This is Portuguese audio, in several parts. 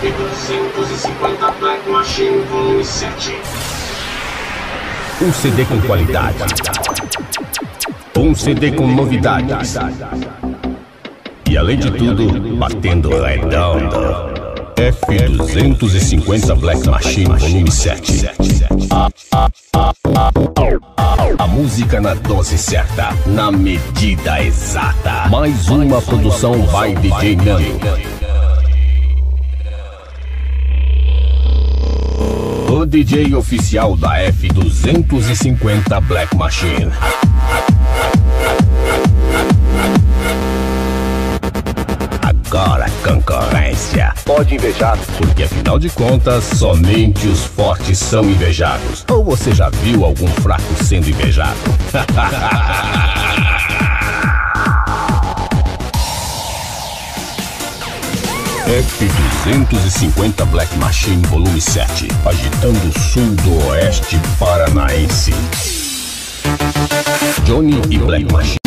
F-250 Black Machine Volume 7. Um CD com qualidade, um CD com novidades, e além de tudo, batendo redondo. F-250 Black Machine Volume 7. A música na dose certa, na medida exata. Mais uma produção by DJ Nando. O DJ oficial da F-250 Black Machine. Agora concorrência pode invejar, porque afinal de contas somente os fortes são invejados. Ou você já viu algum fraco sendo invejado? F-250 Black Machine Volume 7, agitando o sul do oeste paranaense. Johnny e Black Machine.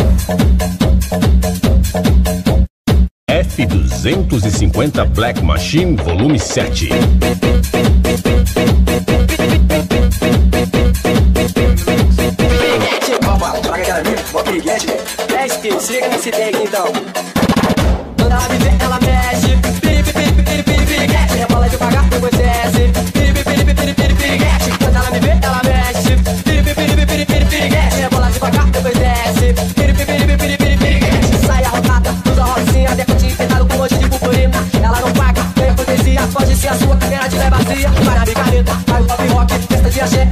F-250 Black Machine Volume 7. É esqueci, chega nesse deck então. Manda ela viver, ela mexe.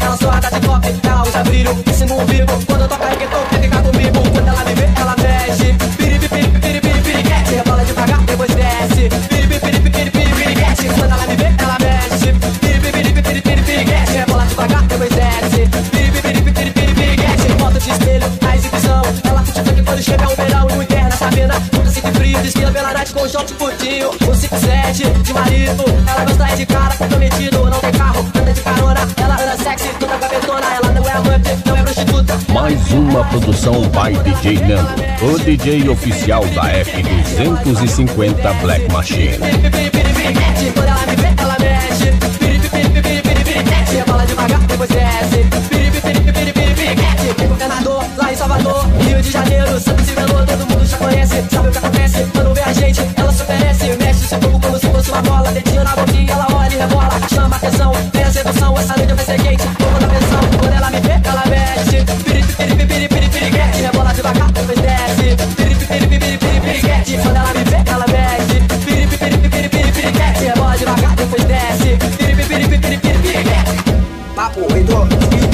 Ela só anda de top, ela usa brilho, isso no vivo. Quando eu toco reggaeton, quer ficar comigo. Quando ela me vê, ela mexe. Piripi, piripi, piripi, piriguete. Rebola devagar, depois desce. Piripi, piripi, piripi, piriguete. Quando ela me vê, ela mexe. Piripi, piripi, piripi, piriguete. Rebola devagar, depois desce. Piripi, piripi, piripi, piriguete. Foto de espelho, a exibição. Ela curte funk quando chega o verão e o inverno. Essa mina nunca se que frio, desfila pela night com short curtinho. Um 5-7 de marido. Ela gosta é de cara comprometido. Não tem carro, anda de carona. Mais uma produção by DJ Nando, o DJ oficial da F-250 Black Machine. Governador, lá em Salvador, Rio de Janeiro, Santos e Belo, todo mundo já conhece, sabe o que acontece, quando vê a gente, ela se oferece, mexe seu corpo como se fosse uma bola, dedinho na boquinha, ela olha e rebola, chama atenção, tem a sedução, essa noite vai ser quente, como na pressão, quando ela me vê, ela mexe. Os pioneiros, senhores. Quando ela me vê, ela mexe. Piripi, piripi, piripi, piriguete. Rebola devagar, depois desce. Piripi, piripi, piripi, piriguete. Quando ela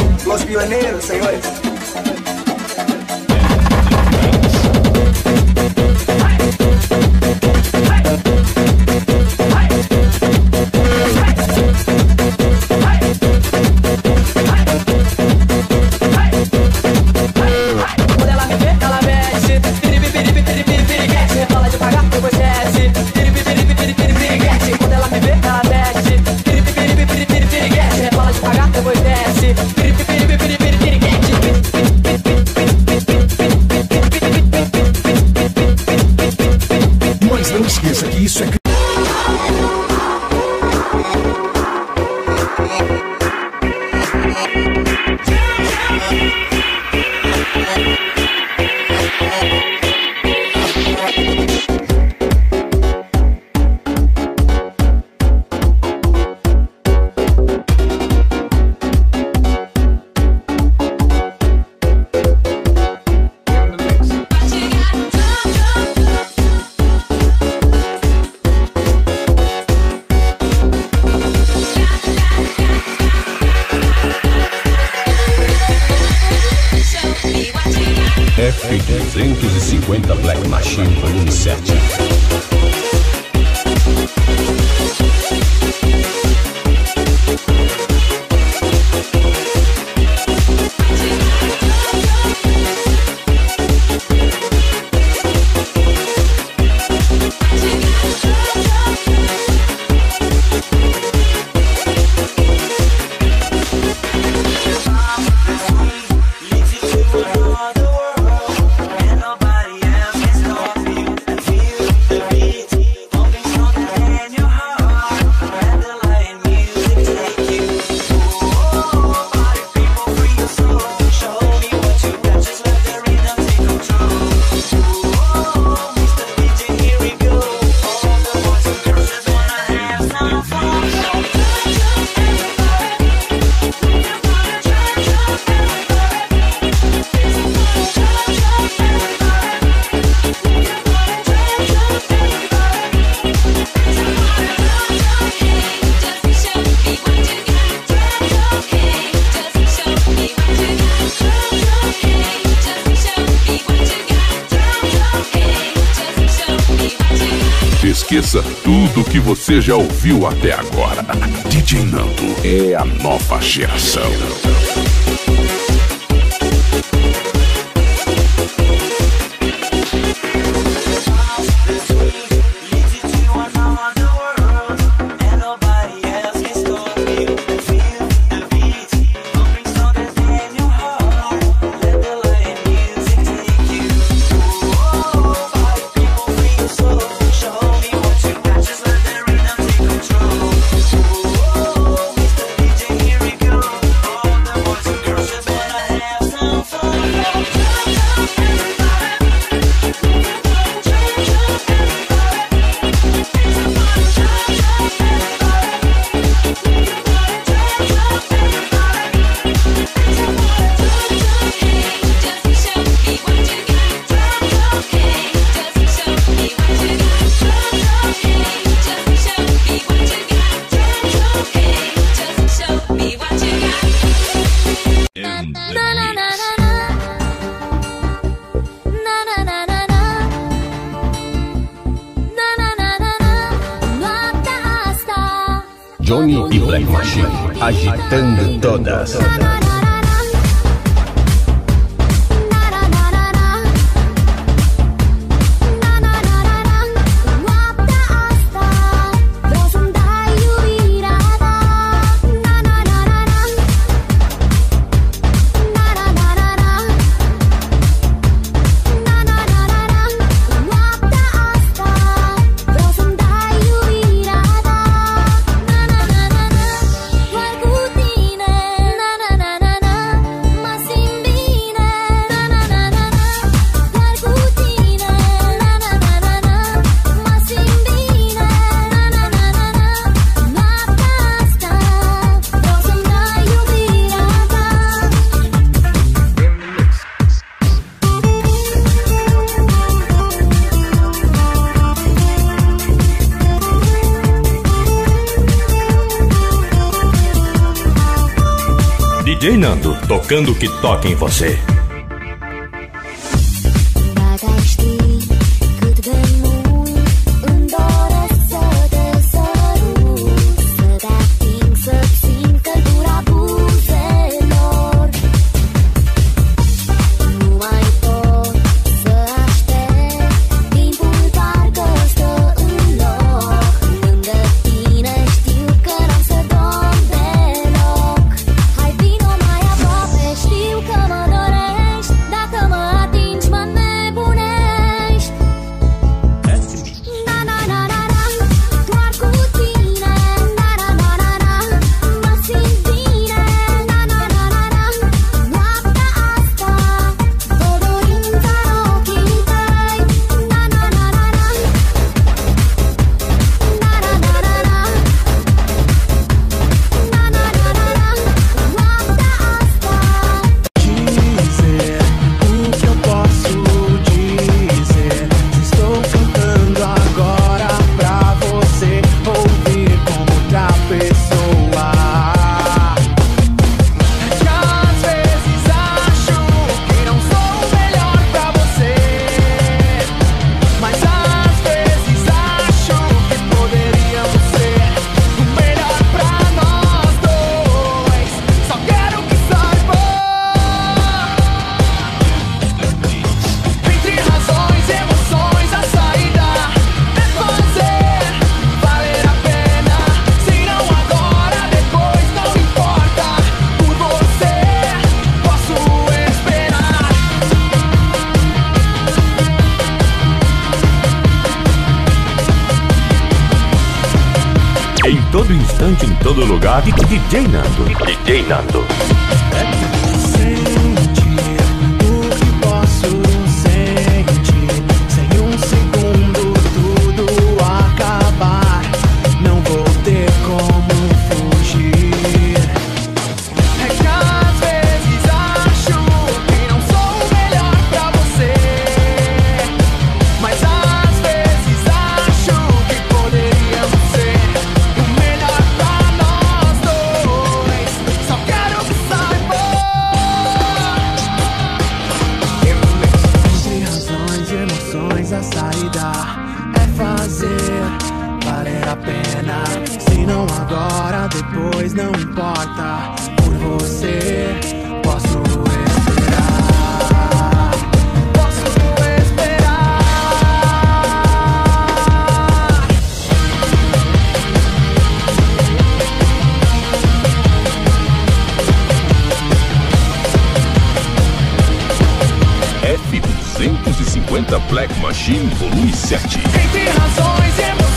me vê, ela mexe. Piripi, piripi, piripi, piriguete. Rebola devagar, depois desce. Isso é esqueça tudo que você já ouviu até agora. DJ Nando é a nova geração. Johnny e Black Machine, agitando todas. DJ Nando, tocando o que toca em você. Em todo instante, em todo lugar, DJ Nando, DJ Nando. a pena. Se não agora, depois não importa. Por você posso esperar. Posso esperar. F-250 Black Machine, volume 7. Entre razões e emoções.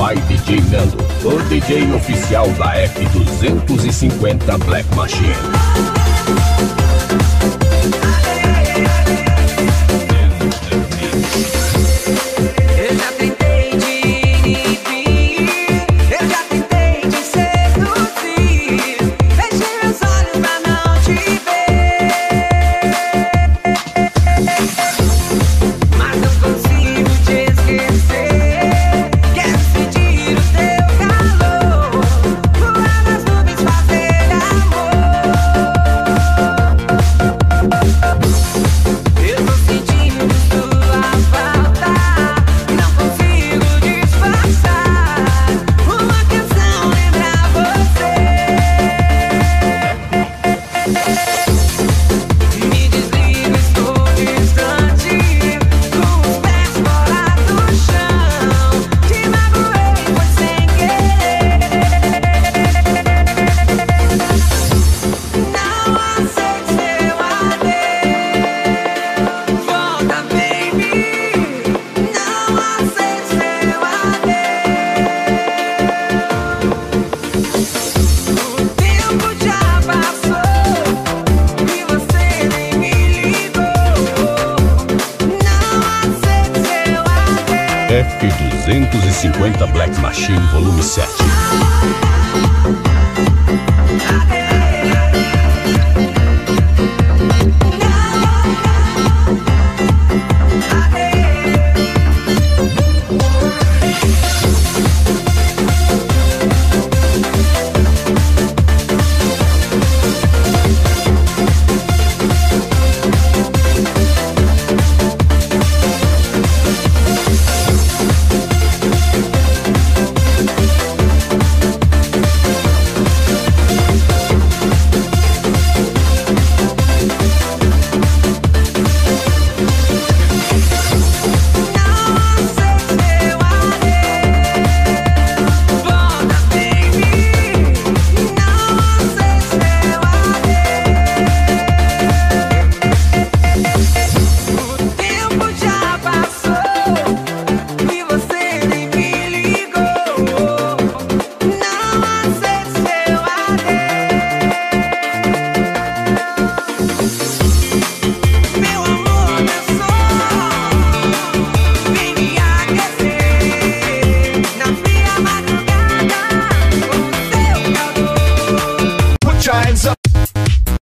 By DJ Nando, o DJ oficial da F-250 Black Machine. F-250 Black Machine, volume 7.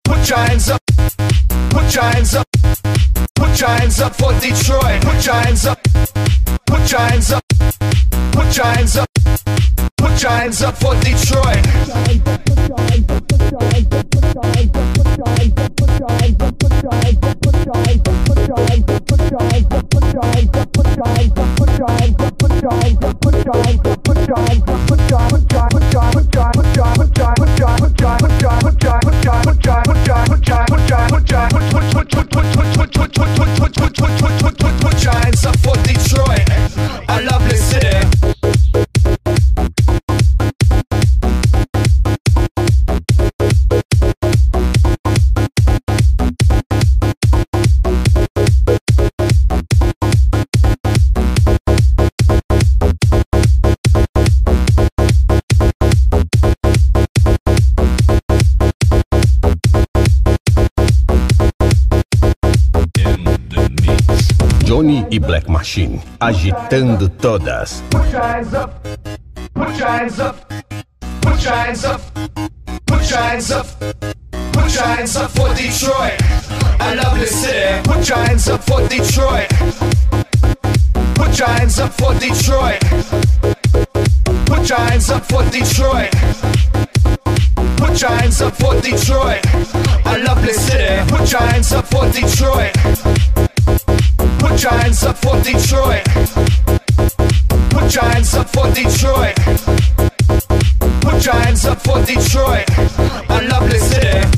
Put your hands up for Detroit. Put your hands up. Put your hands up. Put your hands up. Put your hands up for Detroit. Put your hands up. Johnny e Black Machine, agitando todas. Put your hands up, put your hands up, put your hands up, put your hands up, put your hands up for Detroit, a lovely city. Put your hands up for Detroit, put your hands up for Detroit, put your hands up for Detroit, put your hands up for Detroit, a lovely city. Put your hands up for Detroit, put your hands up for Detroit, put your hands up for Detroit, put your hands up for Detroit, a lovely city.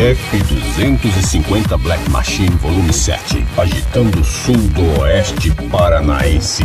F-250 Black Machine Volume 7, agitando o sul do oeste paranaense.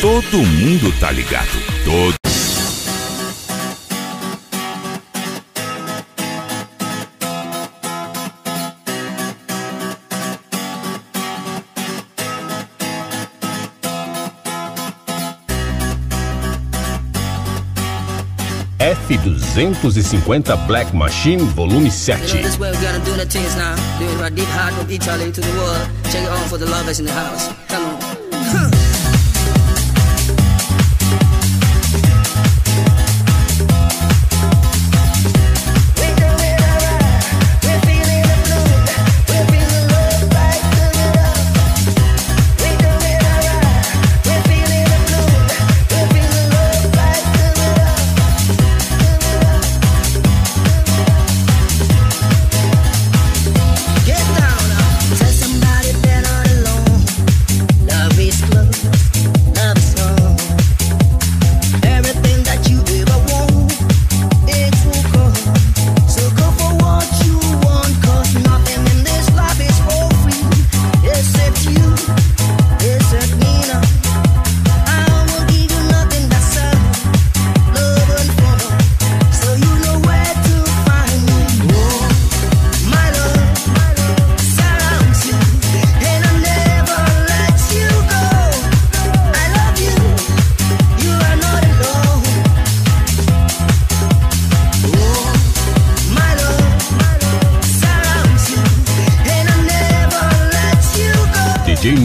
Todo mundo tá ligado. Todo. F-250 Black Machine Volume 7.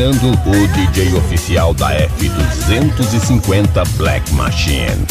Nando, o DJ oficial da F-250 Black Machine.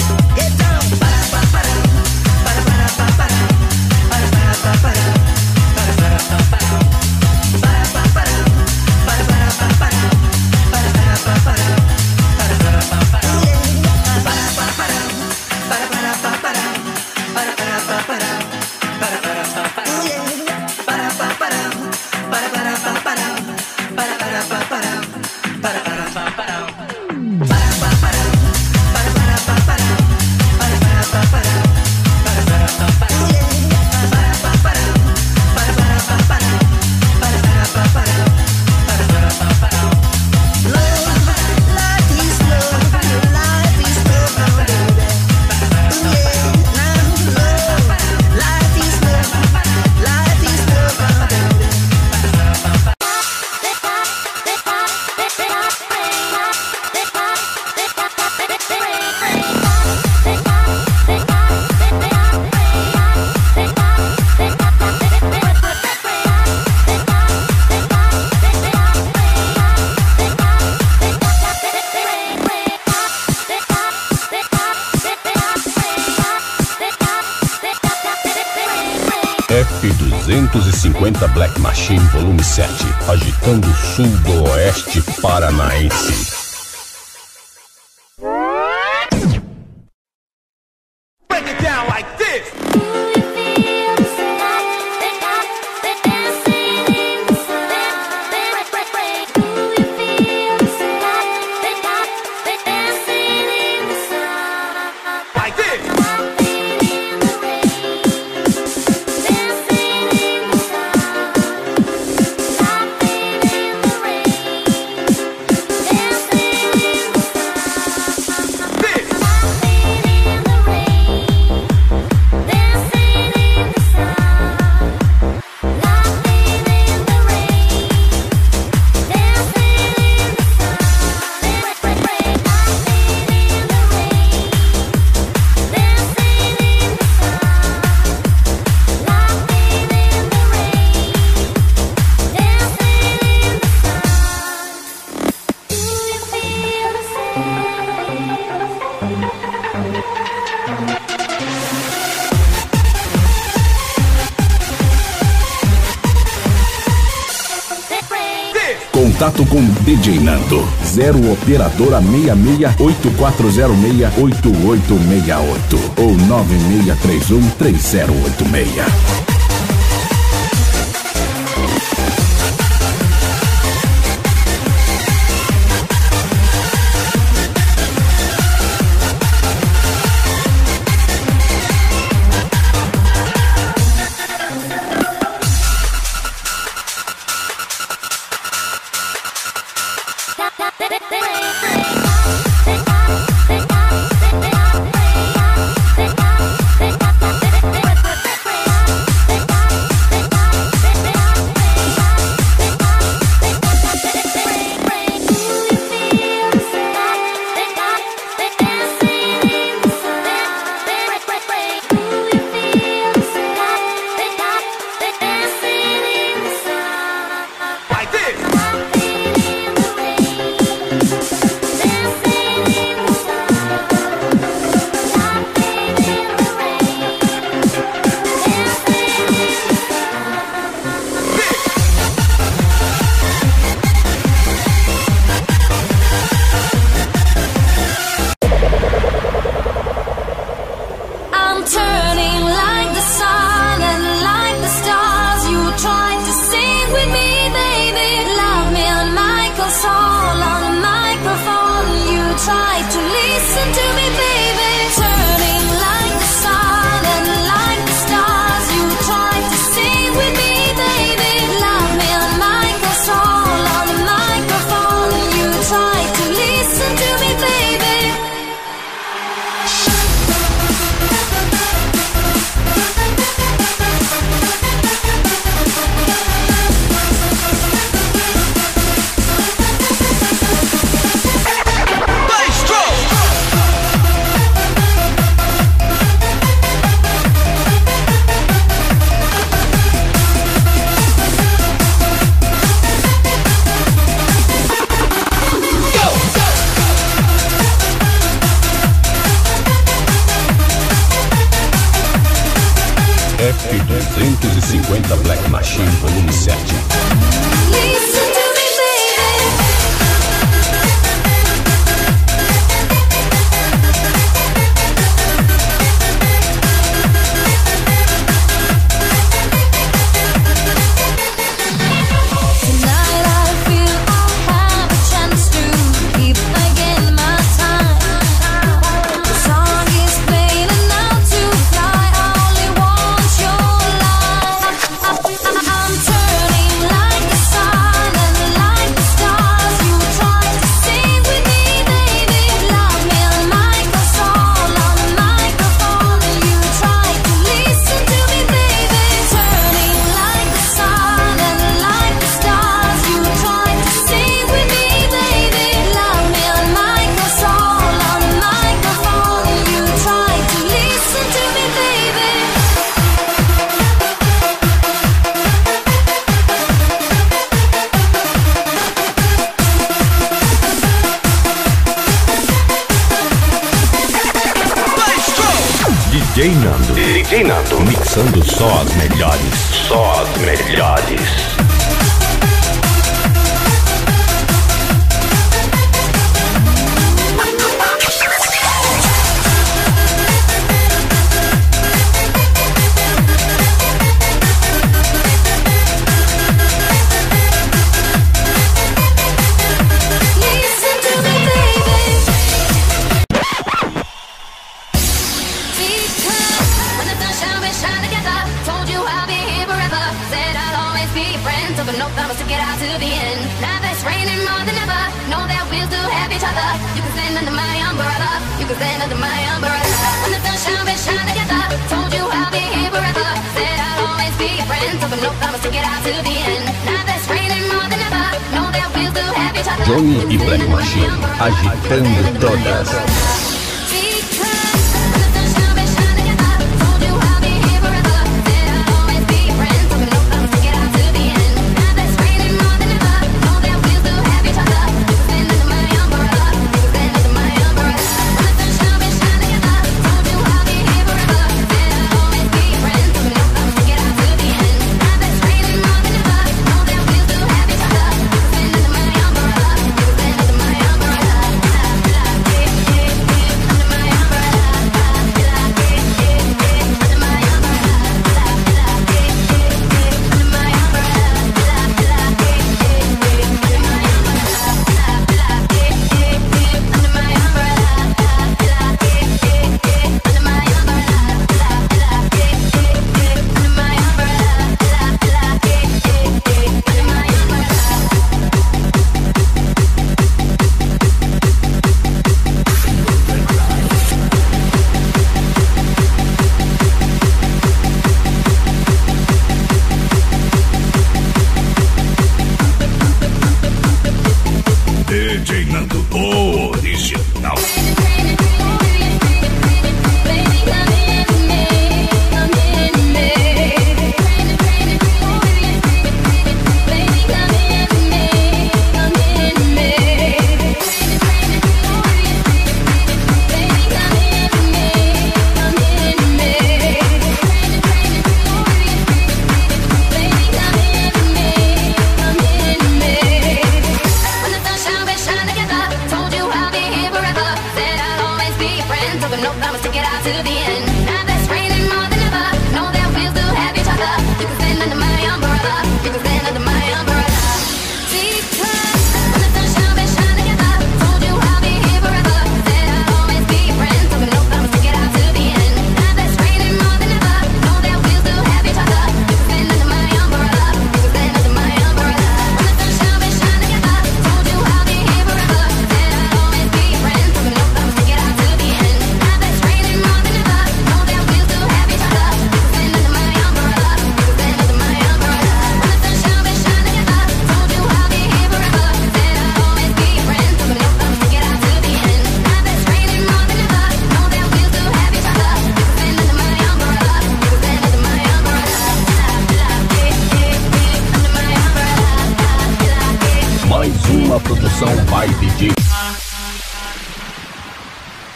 F-250 Black Machine Volume 7, agitando o sul do oeste paranaense. Contato com DJ Nando, 0 operadora 6684068868 ou 96313086. F-250 Black Machine volume 7. DJ Nando, mixando só as melhores, Johnny e Black Machine, agitando todas.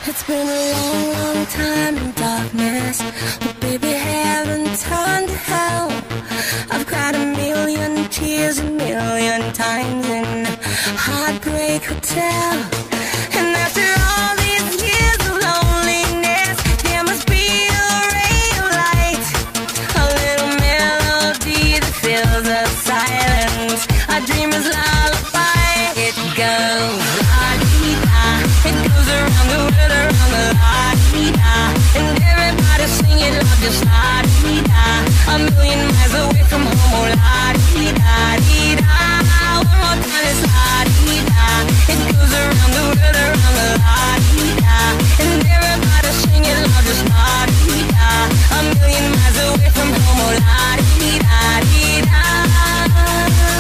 It's been a long, long time in darkness, but baby, haven't return to hell. I've cried a million tears a million times in a heartbreak hotel. And after all these years of loneliness, there must be a ray of light, a little melody that fills the silence, a dreamer's lullaby. It goes la-dee-da, it goes around the world, around the la-dee-da, and everybody's singing love just la-dee-da, a million miles away from home, oh la-dee-da-dee-da, one more time it's la-dee-da, it goes around the world, around the la-dee-da, and everybody's singing love just la-dee-da, a million miles away from home, oh la-dee-da-dee-da.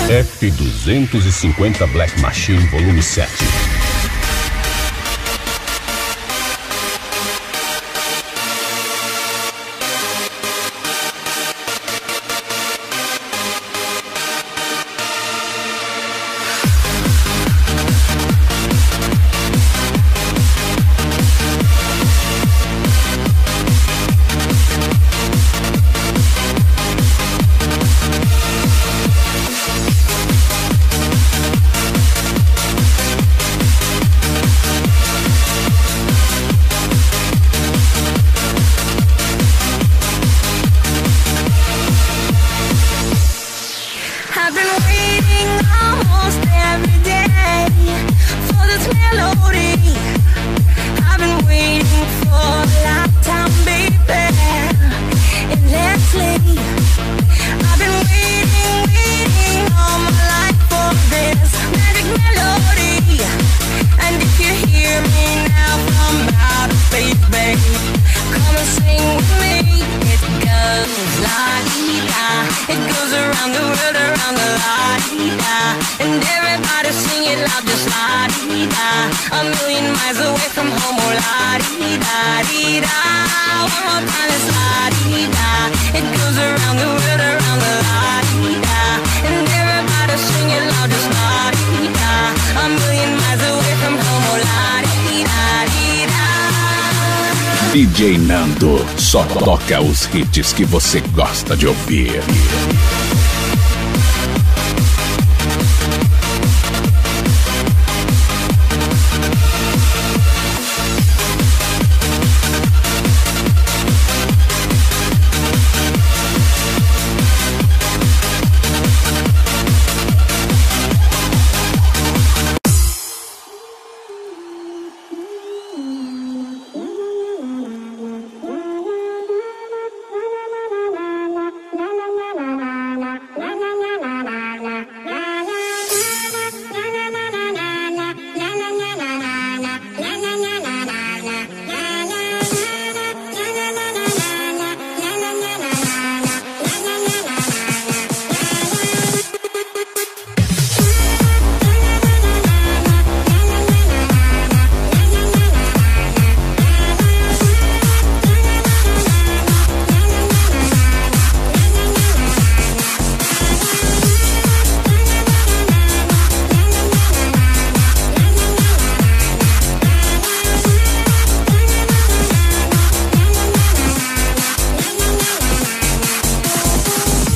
F-250 Black Machine, volume 7. DJ Nando só toca os hits que você gosta de ouvir.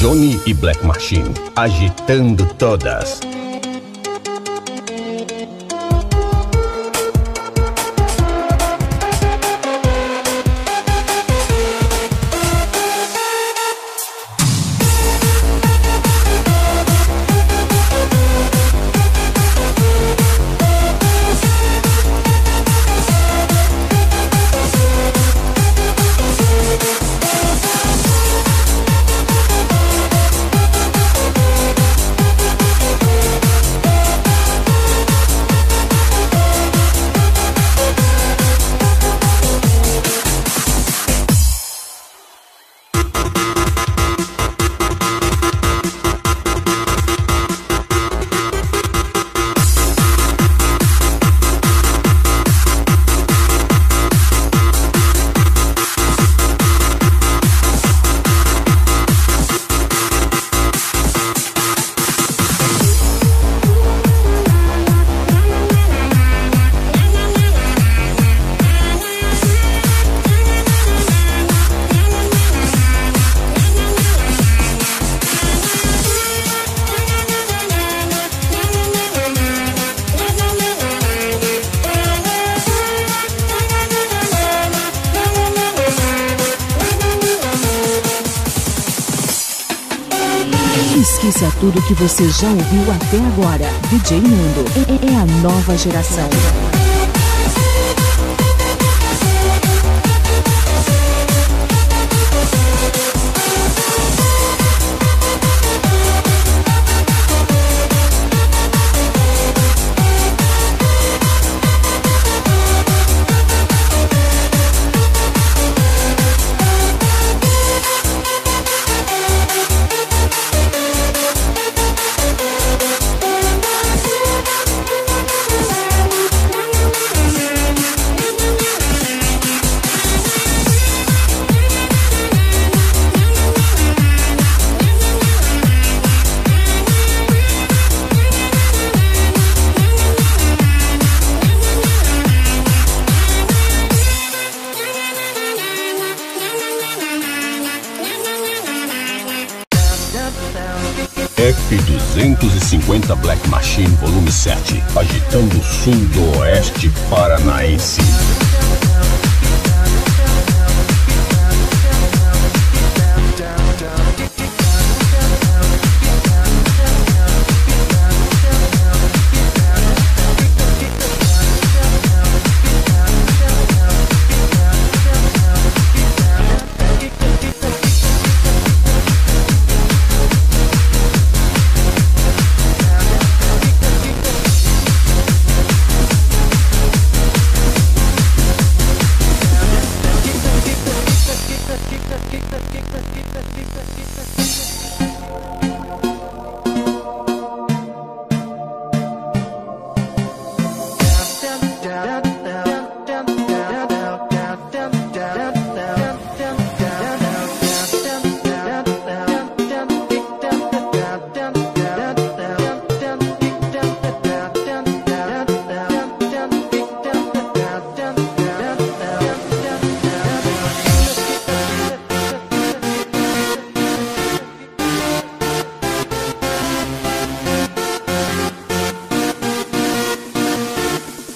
Johnny e Black Machine, agitando todas. esqueça tudo que você já ouviu até agora. DJ Nando é a nova geração. F-250 Black Machine Volume 7, agitando o sul do oeste paranaense.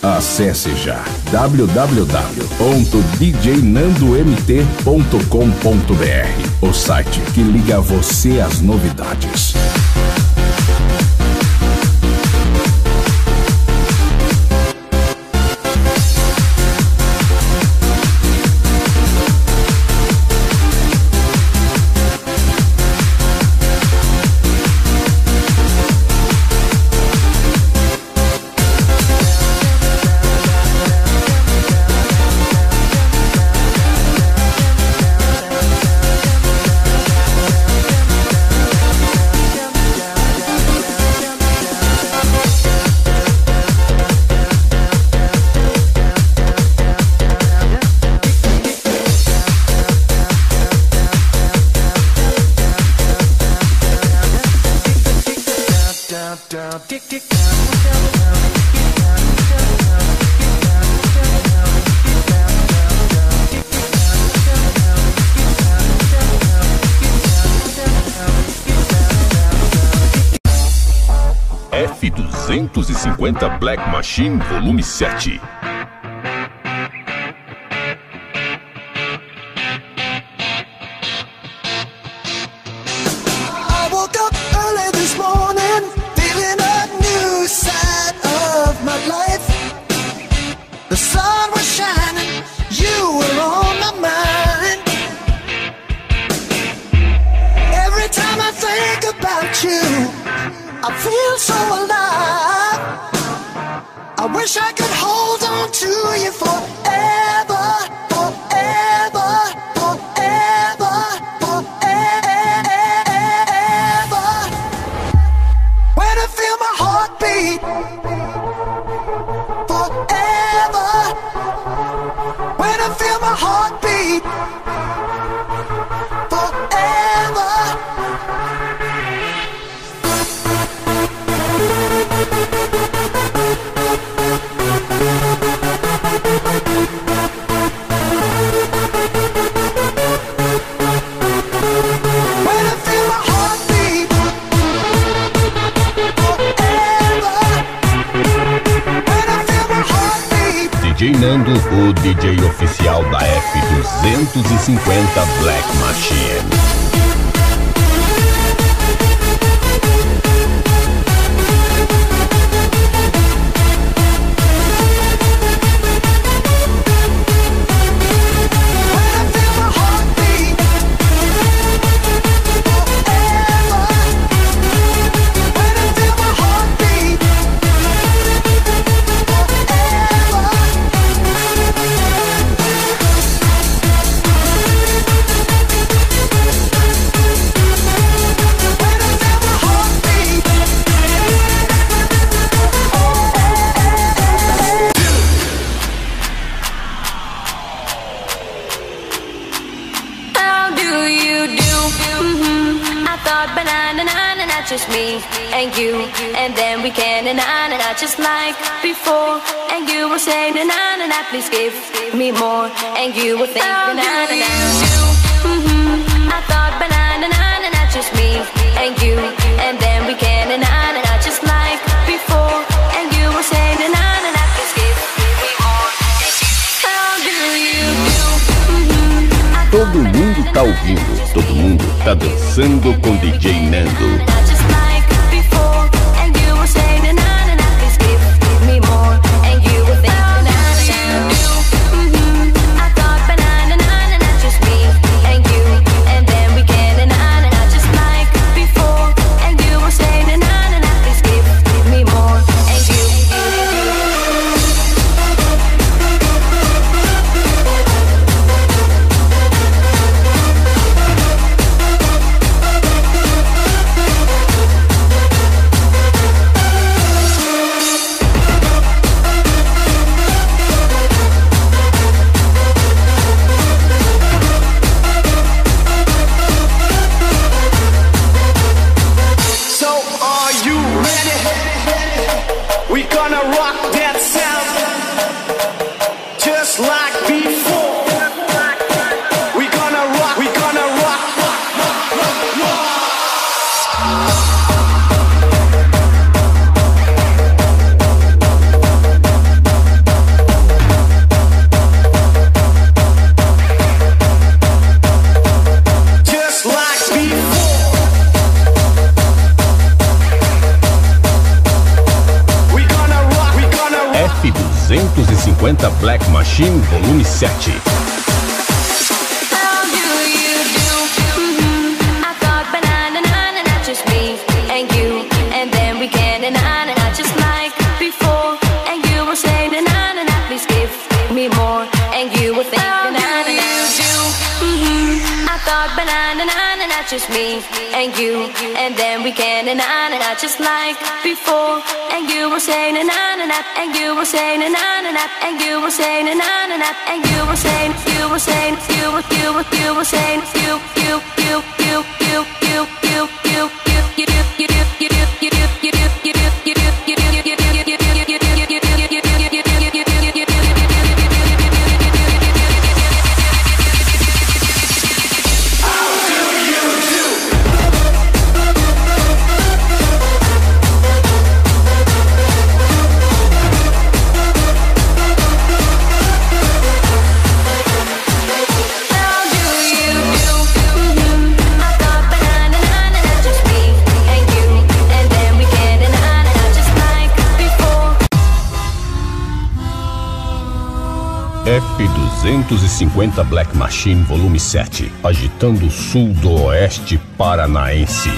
Acesse já www.djnandomt.com.br, o site que liga você às novidades. F-250 Black Machine Volume 7. DJ Nando, o DJ oficial da F-250 Black Machine. heart, but na-na-na-na, not just me and you. And then we can, na-na-na-na, just like before. And you will say, na-na-na-na, please give me more. And you will think, na-na-na-na, I thought, but na-na-na-na, not just me and you. And then we can, na-na-na-na, just like before. And you will say, na-na-na-na, please give me more. How do you do? Todo mundo tá ouvindo. Todo mundo tá dançando com DJ Nando. F-250 Black Machine, volume 7. Just me and you, and then we can, na-na-na, just like before. And you will say, na-na-na, and you will say, na-na-na, and you will say, na-na-na, and you will say, you will say, you will, you will, you will say, you, you, you, you, you, you, you, you, you, you, you, you, you, you, you, you. F-250 Black Machine, volume 7, agitando o sul do oeste paranaense.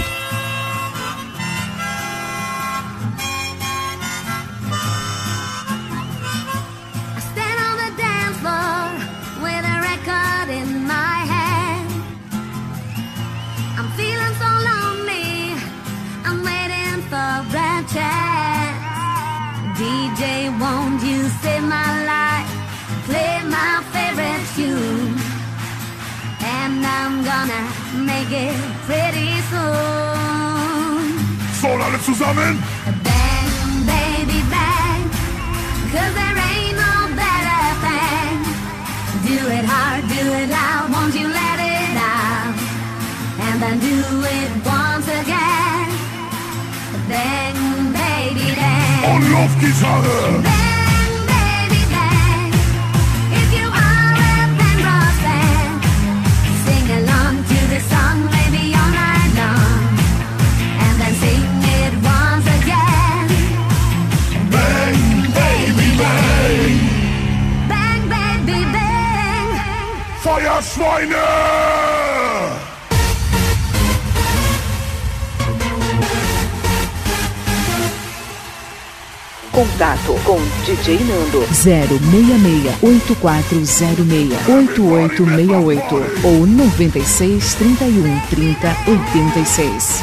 Zusammen. Bang, baby, bang, 'cause there ain't no better thing. Do it hard, do it loud, won't you let it out? And then do it once again. Bang, baby, bang. Und auf geht's alle. Schweine! Contato com DJ Nando 066-8406-8868 ou 96-31-30-86.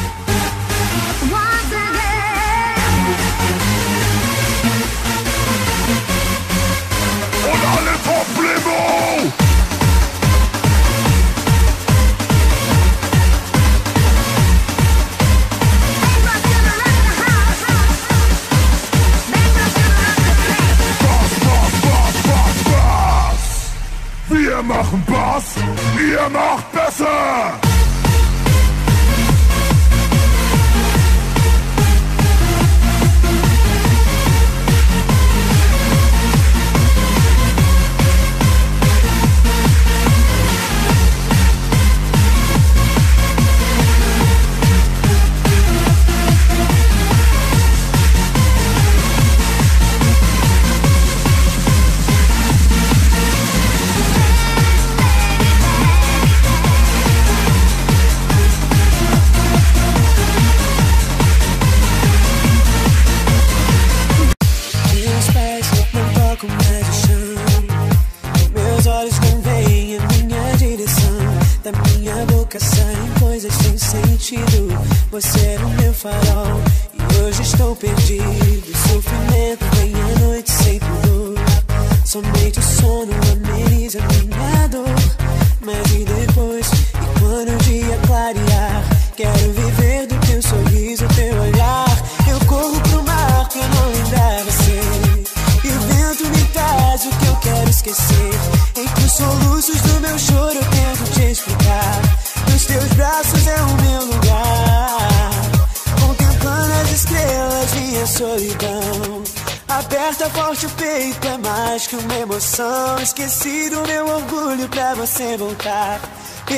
Wir machen Bass, ihr macht besser!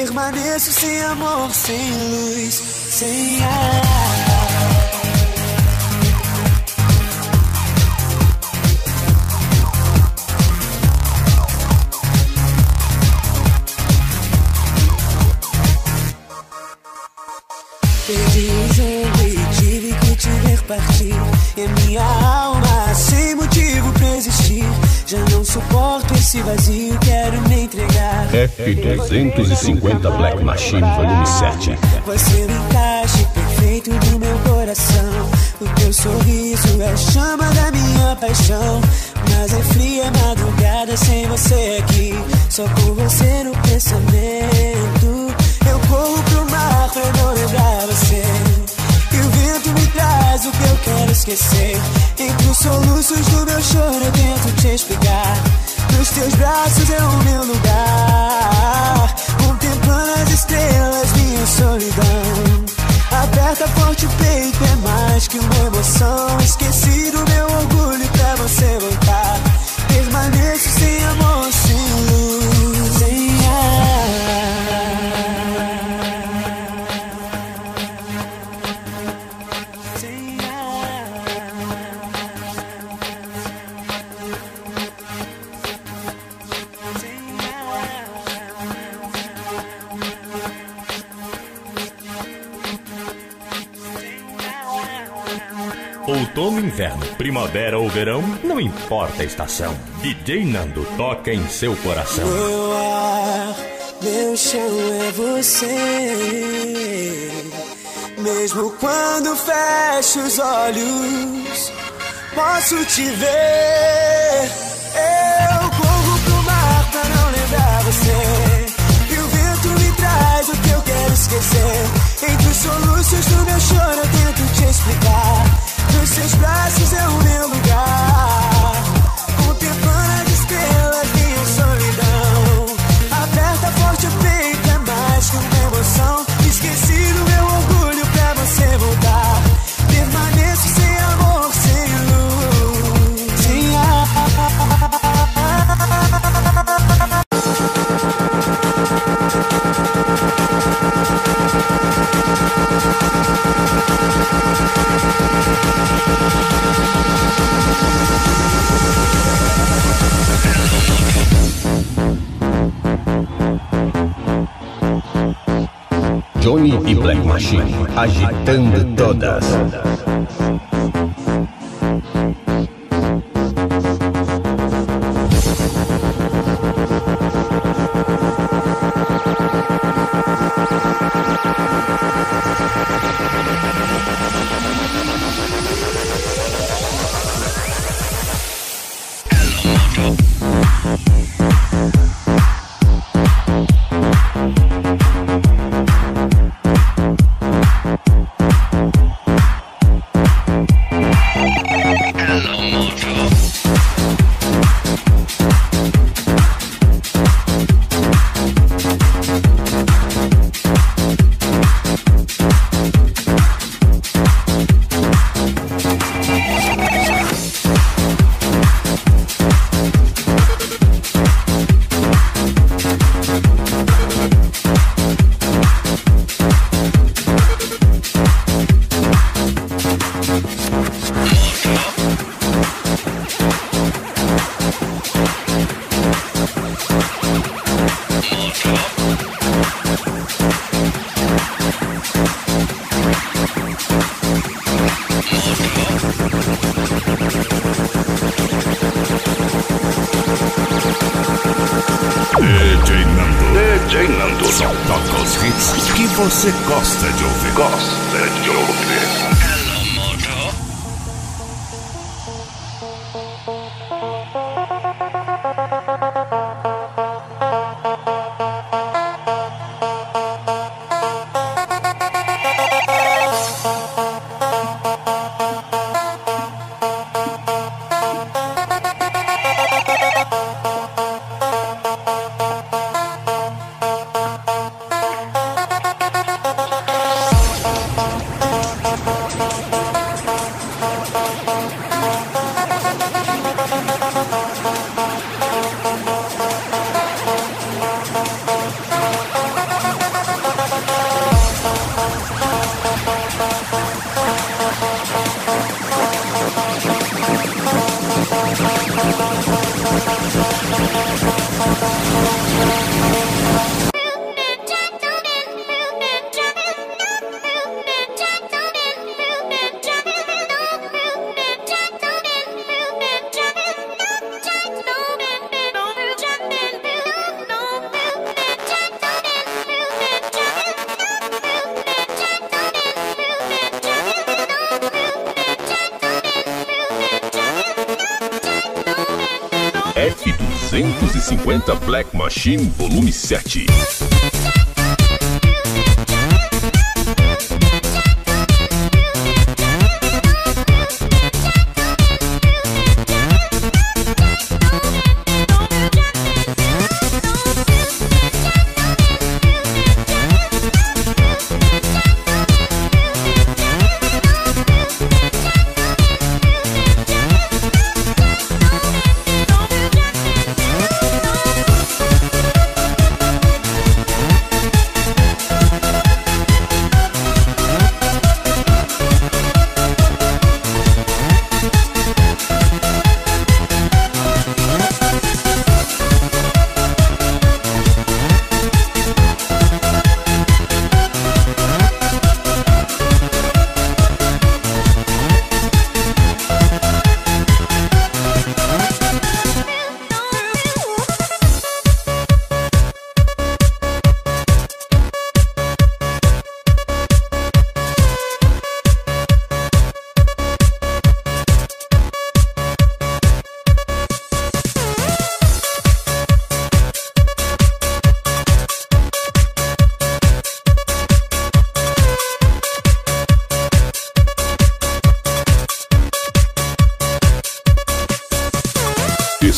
Permaneço sem amor, sem luz, sem ar. Perdi o jogo e tive que te ver partir. E minha alma sem motivo pra existir. Já não suporto esse vazio, quero me entregar. F-250 Black Machine, volume 7. Você me encaixa perfeito no meu coração. O teu sorriso é a chama da minha paixão. Mas é fria madrugada sem você aqui. Só com você no pensamento. Eu corro pro mar pra não lembrar você. E o vento me traz o que eu quero esquecer. Entre os soluços do meu choro eu tento te explicar. Nos teus braços é o meu lugar. Contemplando as estrelas, minha solidão. Aperta forte o peito, é mais que uma emoção. Esqueci do meu orgulho pra você voltar. Permaneço sem amor, sem luz, sem ar. Outono, inverno, primavera ou verão, não importa a estação. DJ Nando toca em seu coração. Meu ar, meu chão é você. Mesmo quando fecho os olhos, posso te ver. Eu corro pro mar pra não lembrar você. E o vento me traz o que eu quero esquecer. Entre os soluços do meu choro eu tento te explicar. Nos seus braços é o meu lugar. Contemplando as estrelas, minha solidão. Aperta forte o peito, é mais que uma emoção. Esqueci do meu orgulho pra você voltar. Permaneço sem amor, sem luz, sem ar. Johnny e Black Machine, agitando todas. DJ Nando só toca os hits que você gosta de ouvir. F-250 Black Machine, volume 7.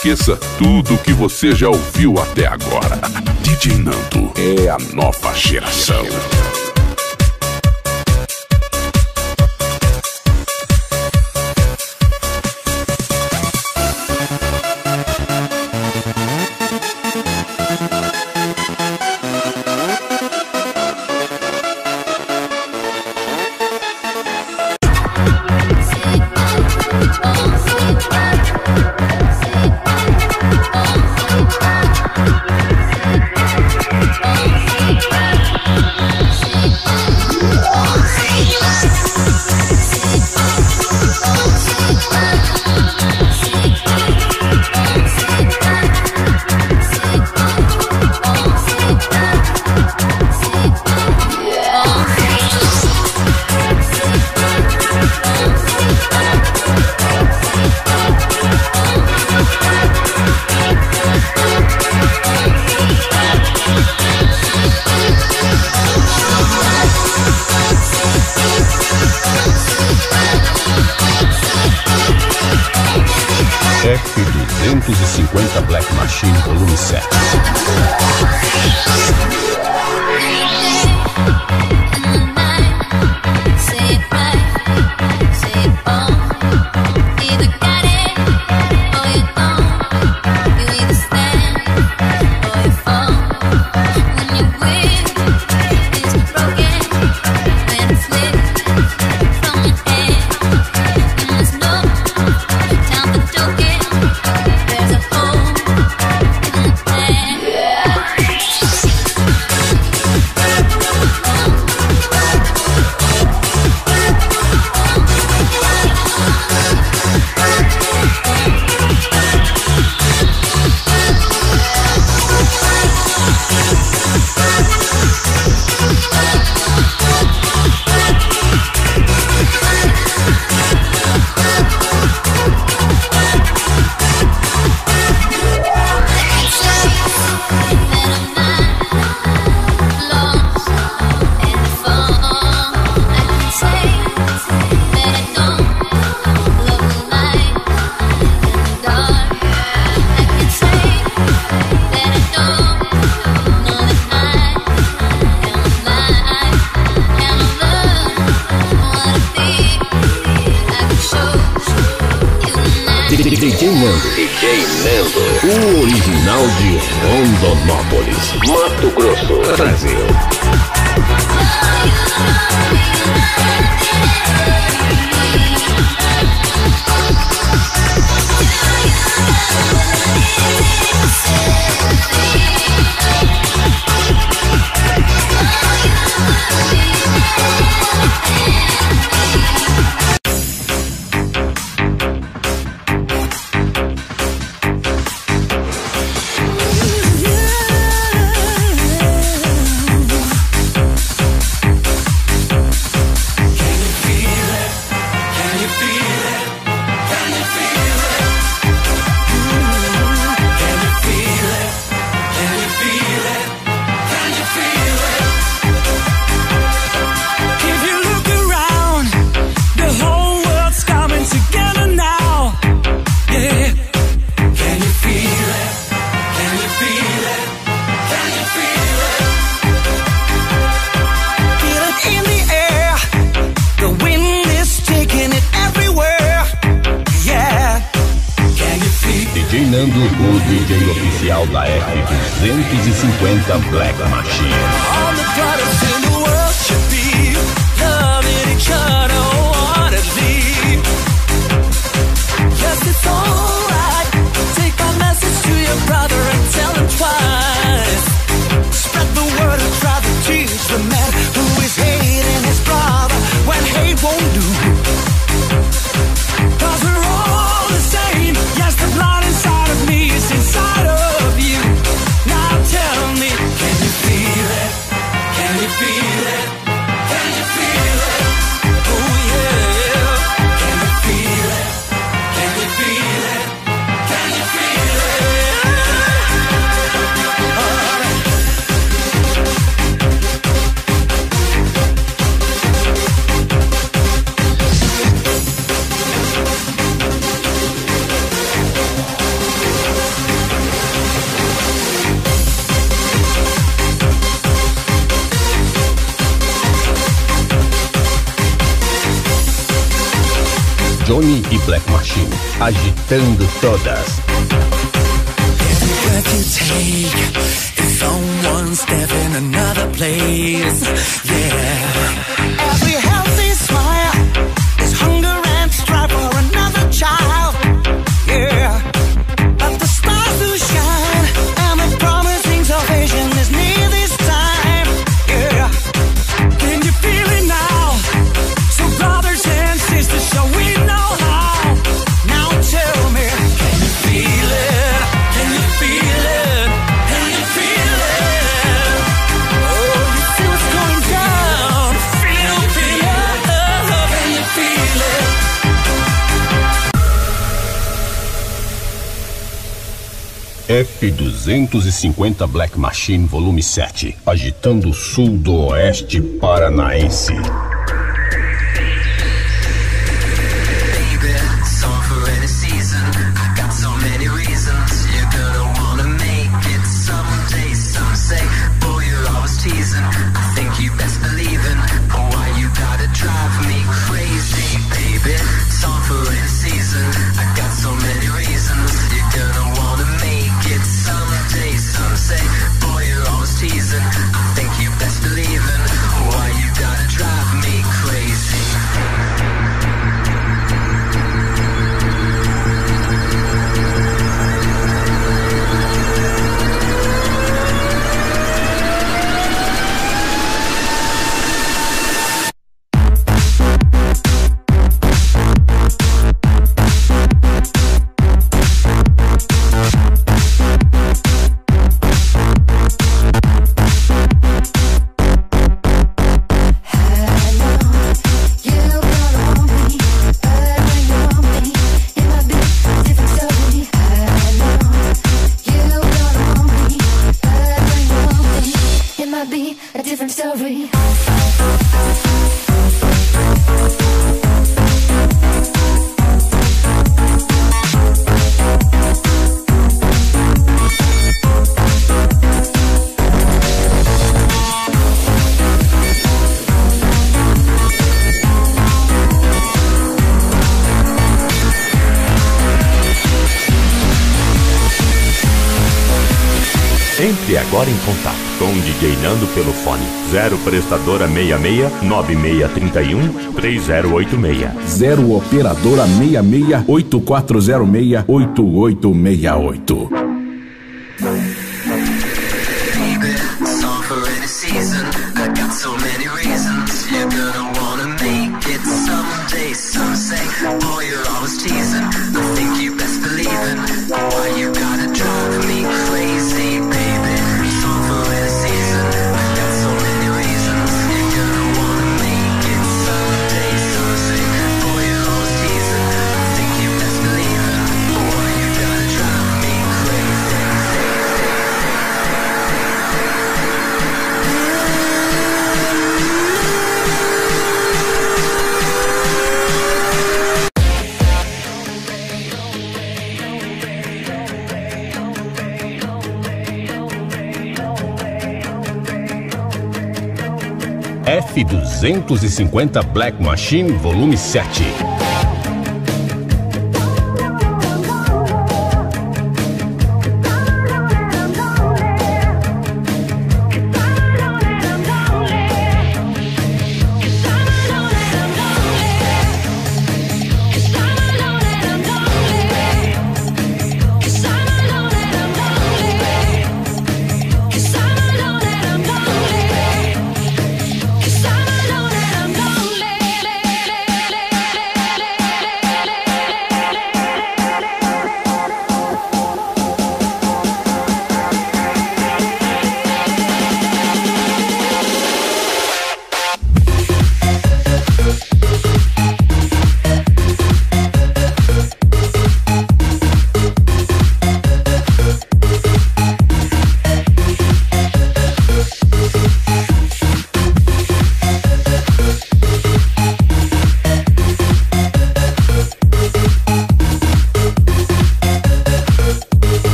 Esqueça tudo o que você já ouviu até agora. DJ Nando é a nova geração. F-250 Black Machine, volume 7. Nando, o original de Rondonópolis, Mato Grosso, Brasil. O DJ oficial da F-250 Black Machine. Johnny e Black Machine, agitando todas. Every breath you take is one step in another place, yeah. Every healthy smile is hunger and strive for another child, yeah. But the stars do shine and the promising salvation is near this time, yeah. Can you feel it now? So brothers and sisters, so we know. F-250 Black Machine Volume 7, agitando o sul do oeste paranaense. Entre agora em contato com o DJ Nando pelo fone 0 prestadora 66 9631 3086 0 operadora 66 8406 8868. Boy, you're always teasing. I think you best believe in why you gotta drive me crazy, baby. It's all for the season. I got so many reasons. You're gonna wanna make it someday, someday. Boy, you're always teasing. I think you best believe in why you gotta drive me crazy. F-250 Black Machine, volume 7.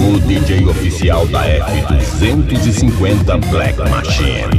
O DJ oficial da F-250 Black Machine.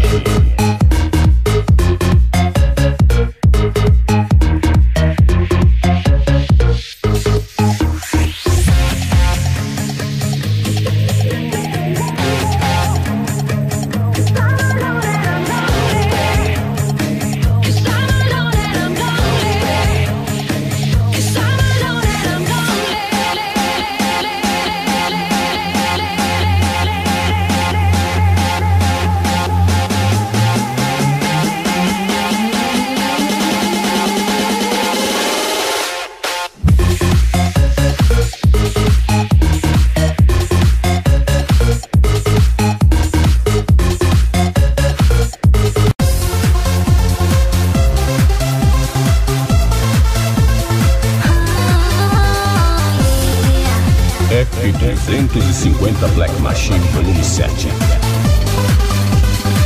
F-250 Black Machine, volume 7.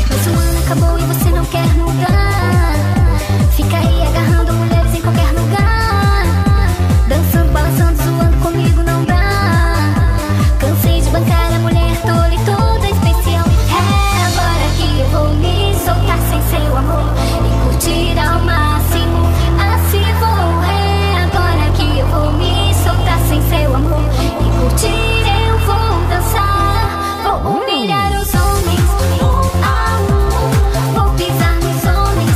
Mas o ano acabou e você não quer mudar. Fica aí agarrando mulheres em qualquer lugar. Dançando, balançando, zoando comigo não dá. Cansei de bancar a mulher tola e toda especial. É agora que eu vou me soltar sem seu amor e curtir ao máximo. Assim vou. É agora que eu vou me soltar sem seu amor e curtir. Vou humilhar os homens, vou pisar nos homens.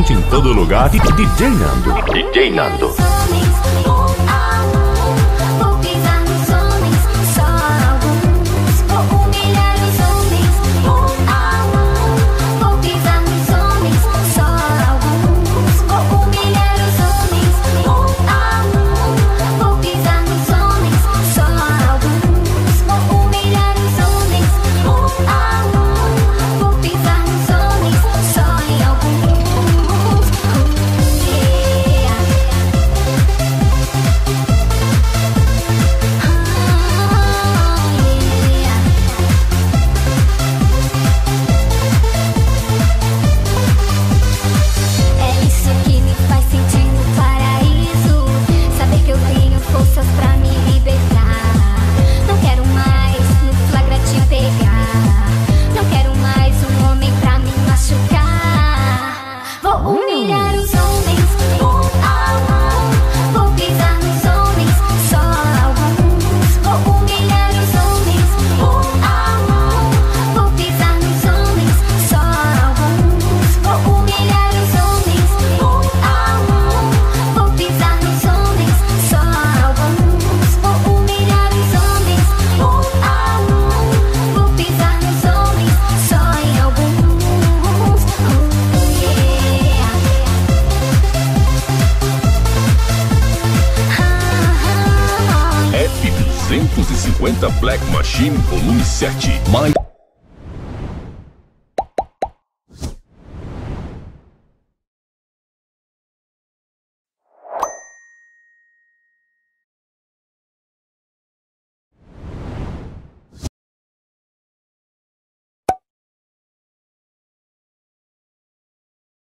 bastante em todo lugar. DJ Nando. DJ Nando. F-250 Black Machine, volume 7.